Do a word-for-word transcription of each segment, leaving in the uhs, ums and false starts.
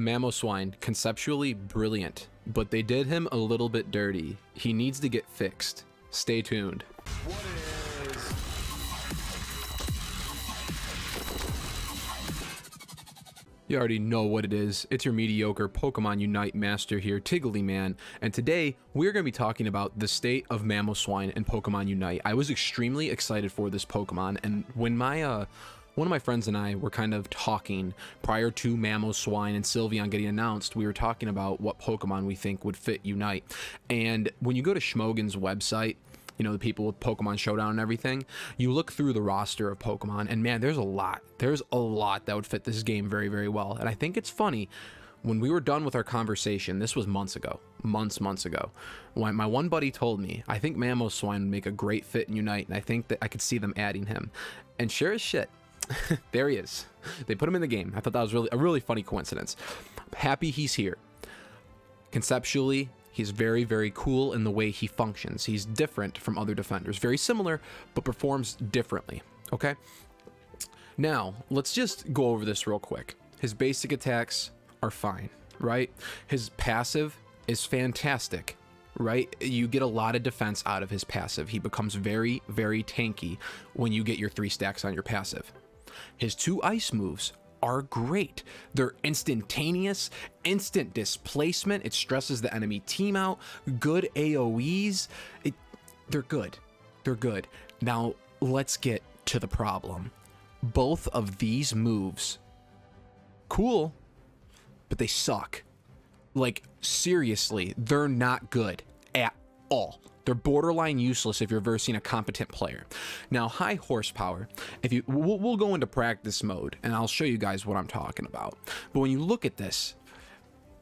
Mamoswine, conceptually brilliant, but they did him a little bit dirty. He needs to get fixed. Stay tuned. What is... You already know what it is. It's your mediocre Pokemon Unite master here, Tiggly Man, and today we're going to be talking about the state of Mamoswine and Pokemon Unite. I was extremely excited for this Pokemon, and when my uh one of my friends and I were kind of talking prior to Mamoswine and Sylveon getting announced, we were talking about what Pokemon we think would fit Unite. And when you go to Smogon's website, you know, the people with Pokemon Showdown and everything, you look through the roster of Pokemon, and man, there's a lot. There's a lot that would fit this game very, very well. And I think it's funny, when we were done with our conversation, this was months ago, months, months ago, when my one buddy told me, I think Mamoswine would make a great fit in Unite, and I think that I could see them adding him. And sure as shit, there he is. They put him in the game. I thought that was really a really funny coincidence. I'm happy he's here. Conceptually, he's very, very cool in the way he functions. He's different from other defenders. Very similar, but performs differently, okay? Now, let's just go over this real quick. His basic attacks are fine, right? His passive is fantastic, right? You get a lot of defense out of his passive. He becomes very, very tanky when you get your three stacks on your passive. His two ice moves are great. They're instantaneous, instant displacement. It stresses the enemy team out. Good A O Es. It, they're good. They're good. Now, let's get to the problem. Both of these moves, cool, but they suck. Like, seriously, they're not good at all. They're borderline useless if you're versing a competent player. Now, high horsepower, if you we'll, we'll go into practice mode and I'll show you guys what I'm talking about. But when you look at this,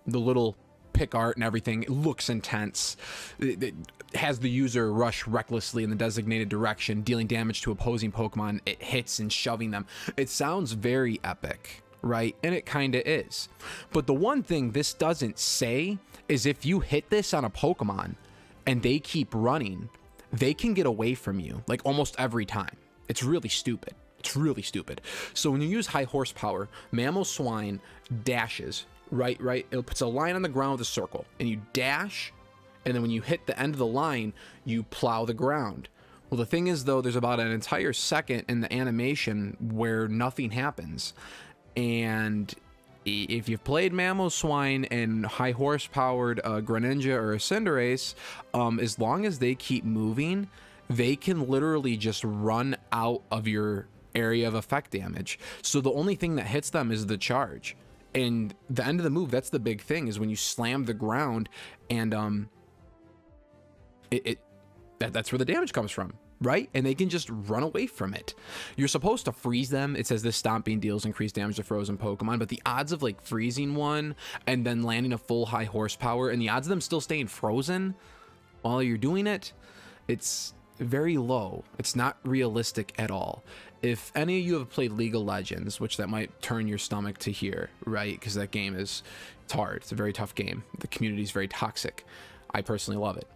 the little pick art and everything, it looks intense. It, it has the user rush recklessly in the designated direction, dealing damage to opposing Pokemon. It hits and shoving them. It sounds very epic, right? And it kind of is. But the one thing this doesn't say is if you hit this on a Pokemon and they keep running, they can get away from you, like almost every time. It's really stupid. It's really stupid. So when you use high horsepower, Mamoswine dashes, right, right? It puts a line on the ground with a circle, and you dash, and then when you hit the end of the line, you plow the ground. Well, the thing is, though, there's about an entire second in the animation where nothing happens, and if you've played Mamoswine and high horsepowered uh, Greninja or a Cinderace, um, as long as they keep moving, they can literally just run out of your area of effect damage. So the only thing that hits them is the charge. And the end of the move, that's the big thing, is when you slam the ground, and um, it, it that, that's where the damage comes from, right? And they can just run away from it. You're supposed to freeze them. It says this stomping deals increased damage to frozen Pokemon, but the odds of like freezing one and then landing a full high horsepower and the odds of them still staying frozen while you're doing it, it's very low. It's not realistic at all. If any of you have played League of Legends, which that might turn your stomach to hear, right? Because that game is, it's hard. It's a very tough game. The community is very toxic. I personally love it.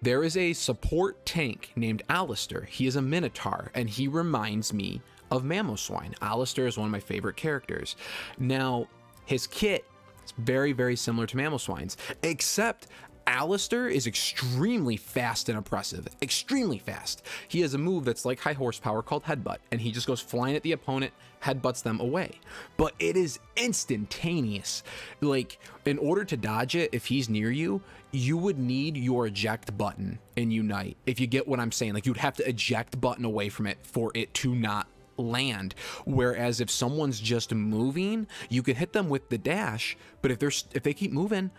There is a support tank named Alistair. He is a Minotaur, and he reminds me of Mamoswine. Alistair is one of my favorite characters. Now, his kit is very, very similar to Mamoswine's, except Alistair is extremely fast and oppressive. Extremely fast. He has a move that's like high horsepower called Headbutt, and he just goes flying at the opponent, headbutts them away. But it is instantaneous. Like, in order to dodge it, if he's near you, you would need your eject button in Unite, if you get what I'm saying. Like, you'd have to eject button away from it for it to not land. Whereas if someone's just moving, you can hit them with the dash, but if they're if they keep moving,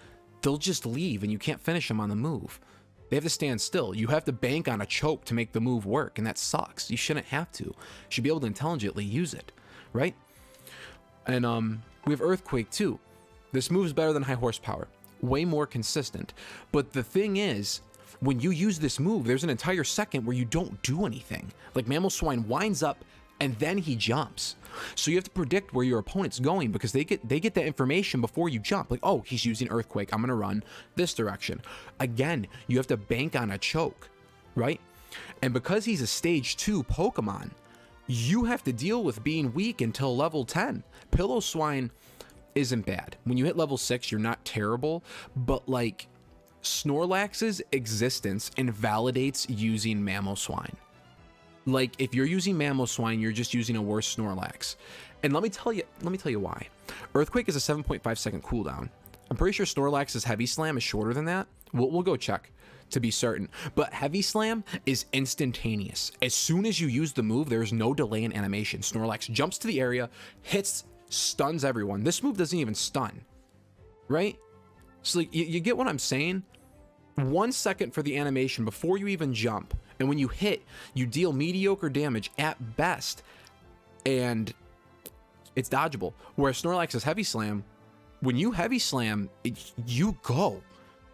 they'll just leave and you can't finish them on the move. They have to stand still. You have to bank on a choke to make the move work, and that sucks. You shouldn't have to. You should be able to intelligently use it, right? And um, we have Earthquake too. This move's better than high horsepower. Way more consistent. But the thing is, when you use this move, there's an entire second where you don't do anything. Like, Mamoswine winds up and then he jumps. So you have to predict where your opponent's going, because they get they get that information before you jump. Like, oh, he's using Earthquake, I'm gonna run this direction. Again, you have to bank on a choke, right? And because he's a stage two Pokemon, you have to deal with being weak until level ten. Pillowswine isn't bad. When you hit level six, you're not terrible, but like Snorlax's existence invalidates using Mamoswine. Like if you're using Mamoswine, you're just using a worse Snorlax. And let me tell you, let me tell you why. Earthquake is a seven point five second cooldown. I'm pretty sure Snorlax's Heavy Slam is shorter than that. We'll, we'll go check to be certain. But Heavy Slam is instantaneous. As soon as you use the move, there's no delay in animation. Snorlax jumps to the area, hits, stuns everyone. This move doesn't even stun, right? So like, you, you get what I'm saying? One second for the animation before you even jump. And when you hit, you deal mediocre damage at best. And it's dodgeable. Whereas Snorlax's Heavy Slam, when you Heavy Slam, it, you go.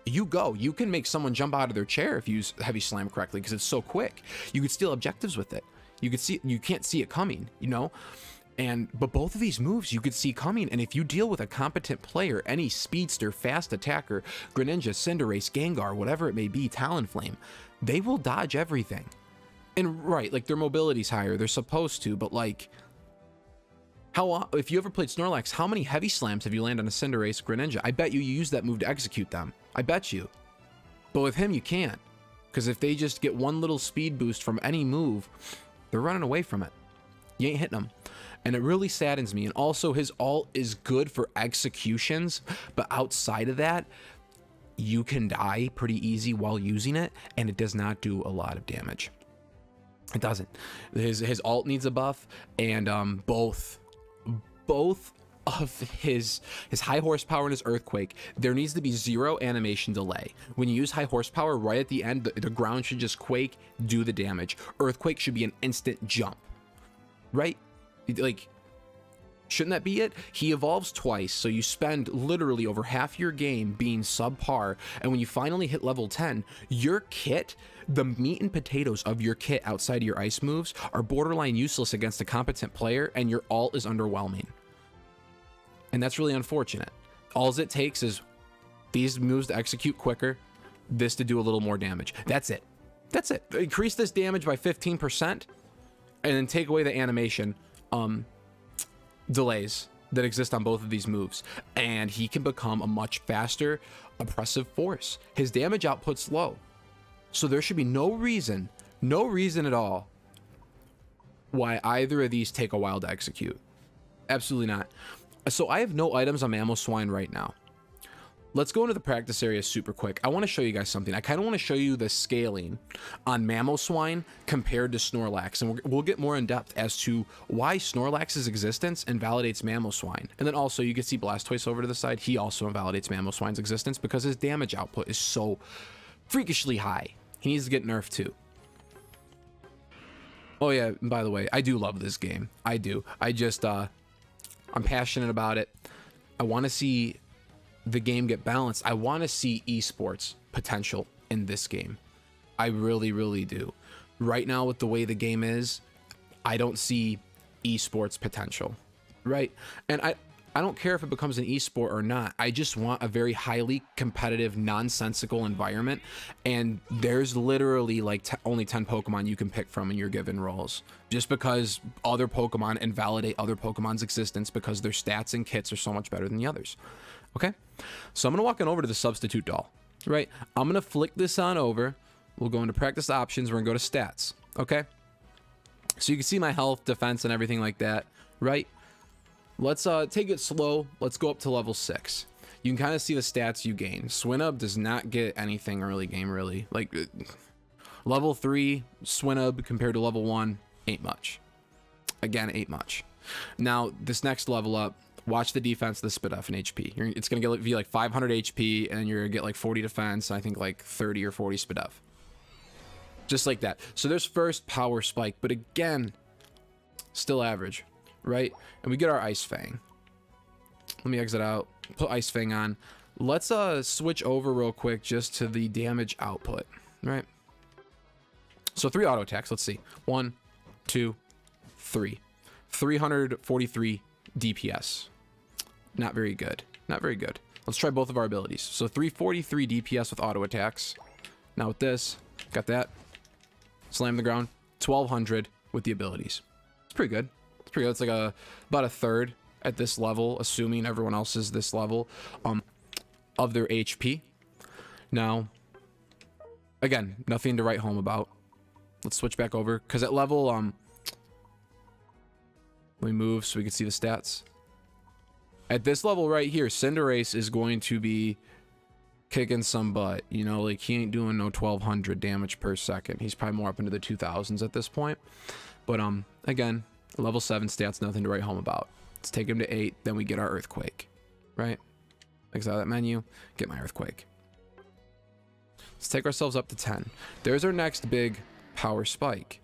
You go. You can make someone jump out of their chair if you use Heavy Slam correctly because it's so quick. You could steal objectives with it. You could see, you can't see it coming, you know? And, but both of these moves you could see coming, and if you deal with a competent player, any speedster, fast attacker, Greninja, Cinderace, Gengar, whatever it may be, Talonflame, they will dodge everything. And right, like their mobility's higher, they're supposed to, but like, how, if you ever played Snorlax, how many Heavy Slams have you landed on a Cinderace, Greninja? I bet you you use that move to execute them. I bet you. But with him, you can't. Because if they just get one little speed boost from any move, they're running away from it. You ain't hitting them. And it really saddens me. And also, his ult is good for executions, but outside of that, you can die pretty easy while using it, and it does not do a lot of damage. It doesn't. His his ult needs a buff, and um, both both of his his high horsepower and his Earthquake, there needs to be zero animation delay. When you use high horsepower, right at the end, the, the ground should just quake, do the damage. Earthquake should be an instant jump, right? Like, shouldn't that be it? He evolves twice, so you spend literally over half your game being subpar, and when you finally hit level ten, your kit, the meat and potatoes of your kit outside of your ice moves, are borderline useless against a competent player, and your ult is underwhelming. And that's really unfortunate. All it takes is these moves to execute quicker, this to do a little more damage. That's it. That's it. Increase this damage by fifteen percent, and then take away the animation um delays that exist on both of these moves, and he can become a much faster oppressive force. His damage output's low, so there should be no reason no reason at all why either of these take a while to execute. Absolutely not. So I have no items on Mamoswine right now. Let's go into the practice area super quick. I want to show you guys something. I kind of want to show you the scaling on Mamoswine compared to Snorlax. And we'll get more in depth as to why Snorlax's existence invalidates Mamoswine. And then also you can see Blastoise over to the side. He also invalidates Mamoswine's existence because his damage output is so freakishly high. He needs to get nerfed too. Oh yeah, and by the way, I do love this game. I do. I just, uh, I'm passionate about it. I want to see the game get balanced. I want to see esports potential in this game. I really, really do. Right now, with the way the game is, I don't see esports potential, right? And I, I don't care if it becomes an esport or not. I just want a very highly competitive, nonsensical environment. And there's literally like only ten Pokemon you can pick from in your given roles, just because other Pokemon invalidate other Pokemon's existence because their stats and kits are so much better than the others. Okay, so I'm gonna walk on over to the substitute doll, right? I'm gonna flick this on over. We'll go into practice options. We're gonna go to stats, okay? So you can see my health, defense, and everything like that, right? Let's uh, take it slow. Let's go up to level six. You can kind of see the stats you gain. Swinub does not get anything early game, really. Like, uh, level three Swinub compared to level one, ain't much. Again, ain't much. Now, this next level up, watch the defense, the spit off in H P. You're, it's going to be like five hundred H P, and you're going to get like forty defense, and I think like thirty or forty spit off. Just like that. So there's first power spike, but again, still average, right? And we get our Ice Fang. Let me exit out, put Ice Fang on. Let's uh, switch over real quick just to the damage output, right? So three auto attacks. Let's see. One, two, three. three hundred forty-three D P S. Not very good. Not very good. Let's try both of our abilities. So three forty-three D P S with auto attacks. Now with this, got that. Slam the ground. twelve hundred with the abilities. It's pretty good. It's pretty good. It's like a about a third at this level, assuming everyone else is this level, um, of their H P. Now, again, nothing to write home about. Let's switch back over, because at level, um, let me move so we can see the stats. At this level right here, Cinderace is going to be kicking some butt. You know, like, he ain't doing no twelve hundred damage per second. He's probably more up into the two thousands at this point. But, um, again, level seven stats, nothing to write home about. Let's take him to eight, then we get our Earthquake, right? Exile that menu, get my Earthquake. Let's take ourselves up to ten. There's our next big power spike.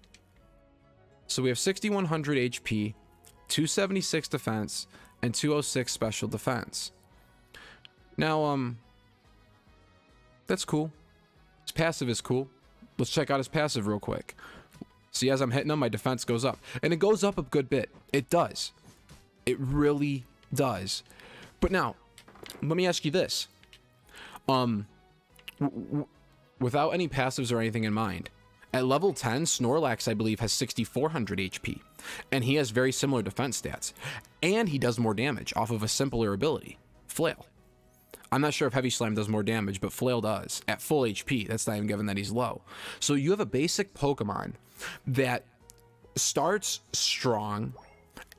So we have sixty-one hundred H P, two seventy-six defense, and two oh six special defense. Now, um, that's cool. His passive is cool. Let's check out his passive real quick. See, as I'm hitting him, my defense goes up. And it goes up a good bit. It does. It really does. But now, let me ask you this. Um, w w without any passives or anything in mind, at level ten, Snorlax, I believe, has sixty-four hundred H P. And he has very similar defense stats. And he does more damage off of a simpler ability, Flail. I'm not sure if Heavy Slam does more damage, but Flail does. At full H P, that's not even given that he's low. So you have a basic Pokemon that starts strong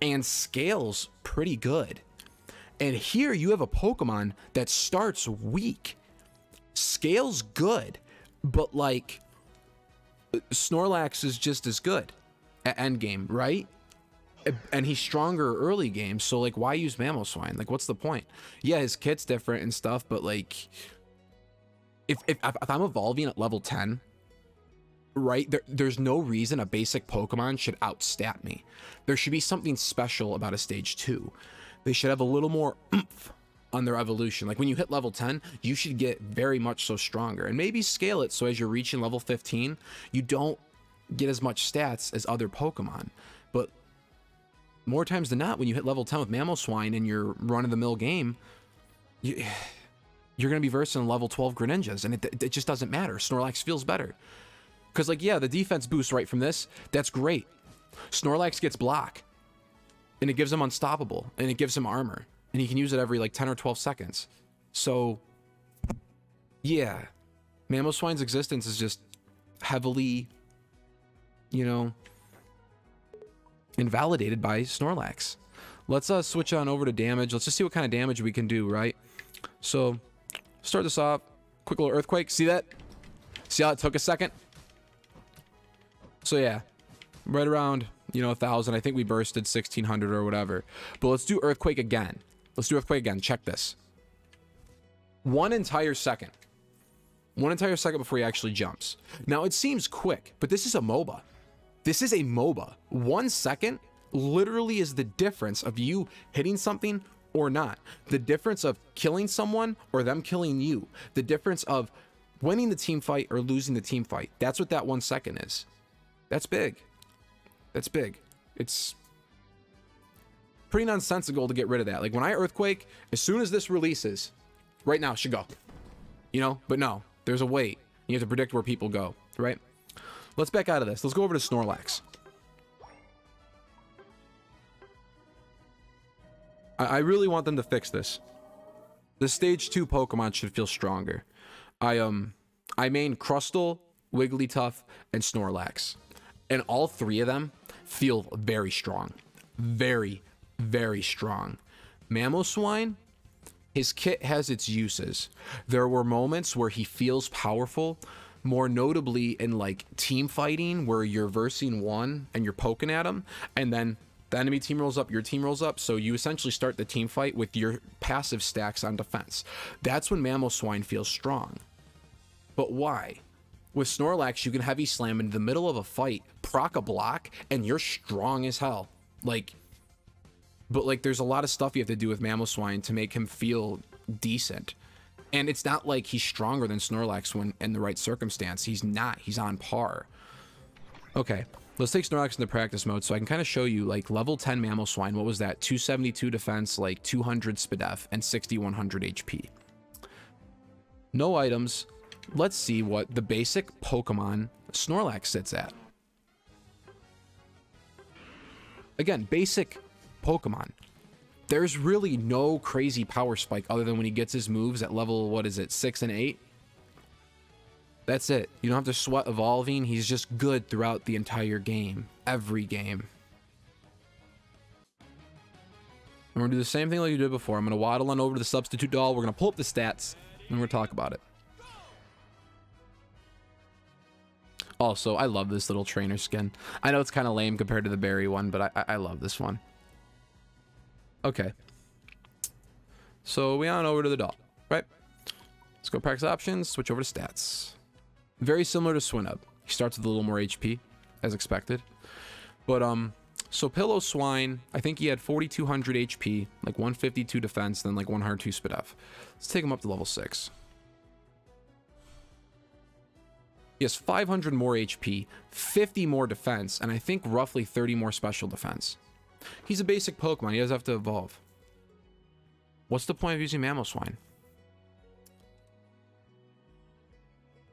and scales pretty good. And here you have a Pokemon that starts weak, scales good, but like, Snorlax is just as good at end game, right? And he's stronger early game, so like, why use Mamoswine? Like, what's the point? Yeah, his kit's different and stuff, but like, if, if, if I'm evolving at level ten, right, there, there's no reason a basic Pokemon should outstat me. There should be something special about a stage two. They should have a little more oomph on their evolution. Like, when you hit level ten, you should get very much so stronger, and maybe scale it so as you're reaching level fifteen, you don't get as much stats as other Pokemon. But more times than not, when you hit level ten with Mamoswine in your run-of-the-mill game, you, you're going to be versing level twelve Greninjas, and it, it just doesn't matter. Snorlax feels better. Because, like, yeah, the defense boosts right from this. That's great. Snorlax gets block, and it gives him unstoppable, and it gives him armor, and he can use it every, like, ten or twelve seconds. So, yeah. Mamoswine's existence is just heavily, you know, invalidated by Snorlax. Let's uh, switch on over to damage. Let's just see what kind of damage we can do, right? So, start this off. Quick little Earthquake. See that? See how it took a second? So, yeah. Right around, you know, one thousand. I think we bursted sixteen hundred or whatever. But let's do Earthquake again. Let's do Earthquake again. Check this. One entire second. One entire second before he actually jumps. Now, it seems quick, but this is a MOBA. This is a MOBA. One second literally is the difference of you hitting something or not. The difference of killing someone or them killing you. The difference of winning the team fight or losing the team fight. That's what that one second is. That's big. That's big. It's pretty nonsensical to get rid of that. Like, when I Earthquake, as soon as this releases, right now it should go. You know? But no, there's a wait. You have to predict where people go, right? Let's back out of this. Let's go over to Snorlax. I, I really want them to fix this. The stage two Pokemon should feel stronger. I um, I main Crustle, Wigglytuff, and Snorlax. And all three of them feel very strong. Very, very strong. Mamoswine, his kit has its uses. There were moments where he feels powerful, more notably in like team fighting where you're versing one and you're poking at him, and then the enemy team rolls up, your team rolls up, so you essentially start the team fight with your passive stacks on defense. That's when Mamoswine feels strong. But why? With Snorlax, you can Heavy Slam into the middle of a fight, proc a block, and you're strong as hell. Like, but like, there's a lot of stuff you have to do with Mamoswine to make him feel decent. And it's not like he's stronger than Snorlax when in the right circumstance. He's not. He's on par. Okay. Let's take Snorlax into practice mode so I can kind of show you, like, level ten Mamoswine. What was that? two seventy-two defense, like, two hundred Spidef, and sixty-one hundred H P. No items. Let's see what the basic Pokemon Snorlax sits at. Again, basic Pokemon. There's really no crazy power spike other than when he gets his moves at level, what is it, six and eight? That's it. You don't have to sweat evolving. He's just good throughout the entire game. Every game. I'm going to do the same thing like you did before. I'm going to waddle on over to the substitute doll. We're going to pull up the stats, and we're going to talk about it. Also, I love this little trainer skin. I know it's kind of lame compared to the berry one, but I, I love this one. Okay. So we on over to the doll, right? Let's go practice options, switch over to stats. Very similar to Swinub. He starts with a little more H P, as expected. But, um, so Pillow Swine, I think he had forty-two hundred H P, like one fifty-two defense, then like one hundred two spit F. Let's take him up to level six. He has five hundred more H P, fifty more defense, and I think roughly thirty more special defense. He's a basic Pokemon. He doesn't have to evolve. What's the point of using Mamoswine?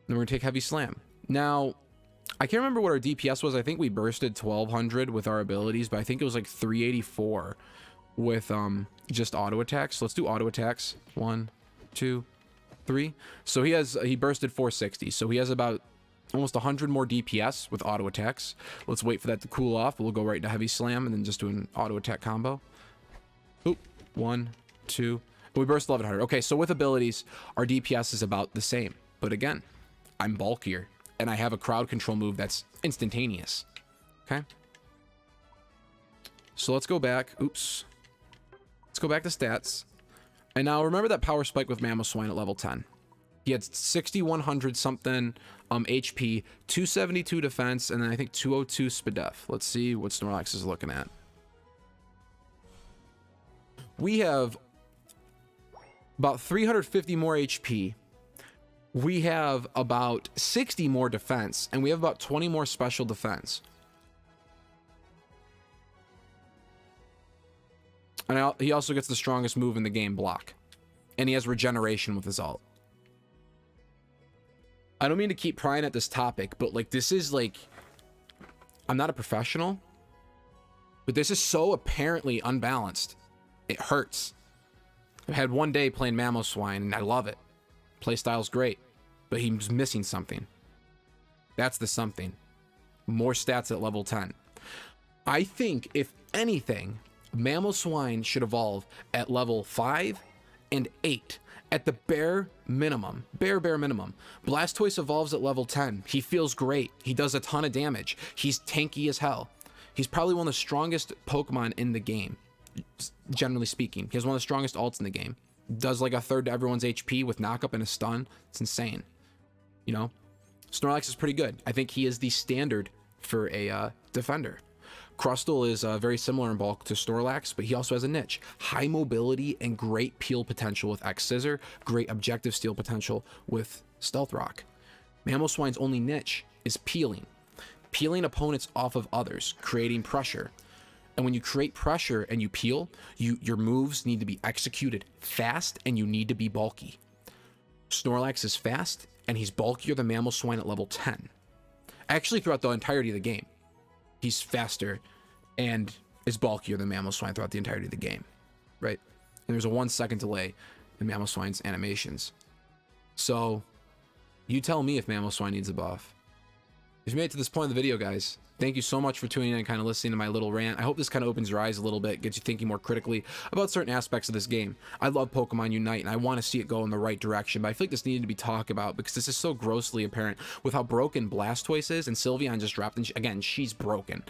Then we're going to take Heavy Slam. Now, I can't remember what our D P S was. I think we bursted twelve hundred with our abilities, but I think it was like three eighty-four with um, just auto attacks. So let's do auto attacks. One, two, three. So he has he bursted four sixty. So he has about almost one hundred more D P S with auto attacks. Let's wait for that to cool off. We'll go right to Heavy Slam and then just do an auto attack combo. Oop. One, two. We burst eleven hundred. Okay, so with abilities, our D P S is about the same. But again, I'm bulkier, and I have a crowd control move that's instantaneous. Okay. So let's go back. Oops. Let's go back to stats. And now remember that power spike with Mamoswine at level ten. He had sixty-one hundred something um, H P, two seventy-two defense, and then I think two oh two Spidef. Let's see what Snorlax is looking at. We have about three hundred fifty more H P. We have about sixty more defense, and we have about twenty more special defense. And I, he also gets the strongest move in the game, Block. And he has Regeneration with his ult. I don't mean to keep prying at this topic, but like this is like, I'm not a professional, but this is so apparently unbalanced. It hurts. I've had one day playing Mamoswine, and I love it. Playstyle's great, but he's missing something. That's the something. More stats at level ten. I think, if anything, Mamoswine should evolve at level five and eight. At the bare minimum. Bare, bare minimum. Blastoise evolves at level ten. He feels great. He does a ton of damage. He's tanky as hell. He's probably one of the strongest Pokemon in the game, generally speaking. He has one of the strongest alts in the game. Does like a third to everyone's H P with knockup and a stun. It's insane. You know, Snorlax is pretty good. I think he is the standard for a uh, defender. Crustle is uh, very similar in bulk to Snorlax, but he also has a niche. High mobility and great peel potential with X-Scissor. Great objective steal potential with Stealth Rock. Mamoswine's only niche is peeling. Peeling opponents off of others, creating pressure. And when you create pressure and you peel, you, your moves need to be executed fast, and you need to be bulky. Snorlax is fast, and he's bulkier than Mamoswine at level ten. Actually, throughout the entirety of the game, he's faster and is bulkier than Mamoswine throughout the entirety of the game, right? And there's a one-second delay in Mamoswine's animations. So, you tell me if Mamoswine needs a buff. If you made it to this point of the video, guys, thank you so much for tuning in and kind of listening to my little rant. I hope this kind of opens your eyes a little bit, gets you thinking more critically about certain aspects of this game. I love Pokemon Unite, and I want to see it go in the right direction, but I feel like this needed to be talked about because this is so grossly apparent with how broken Blastoise is, and Sylveon just dropped, and she, again, she's broken.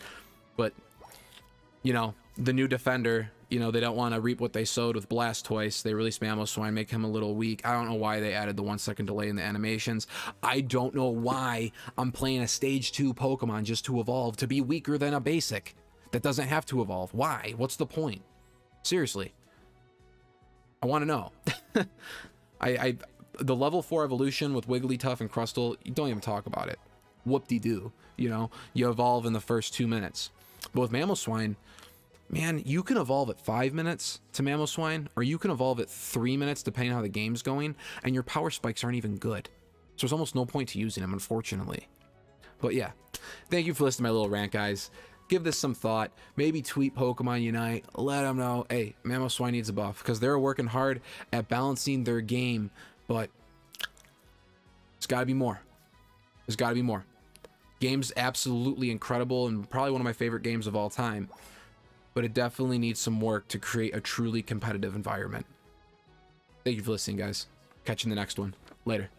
But, you know, the new defender, you know, they don't want to reap what they sowed with Blastoise. They released Mamoswine, make him a little weak. I don't know why they added the one second delay in the animations. I don't know why I'm playing a stage two Pokemon just to evolve, to be weaker than a basic that doesn't have to evolve. Why? What's the point? Seriously. I want to know. I, I, the level four evolution with Wigglytuff and Crustle, you don't even talk about it. Whoop-de-doo, you know, you evolve in the first two minutes. But with Mamoswine, man, you can evolve at five minutes to Mamoswine, or you can evolve at three minutes, depending on how the game's going, and your power spikes aren't even good. So there's almost no point to using them, unfortunately. But yeah, thank you for listening to my little rant, guys. give this some thought. Maybe tweet Pokemon Unite. Let them know, hey, Mamoswine needs a buff, because they're working hard at balancing their game, but it's got to be more. There's got to be more. Game's absolutely incredible and probably one of my favorite games of all time, but it definitely needs some work to create a truly competitive environment. Thank you for listening, guys. Catch you in the next one. Later.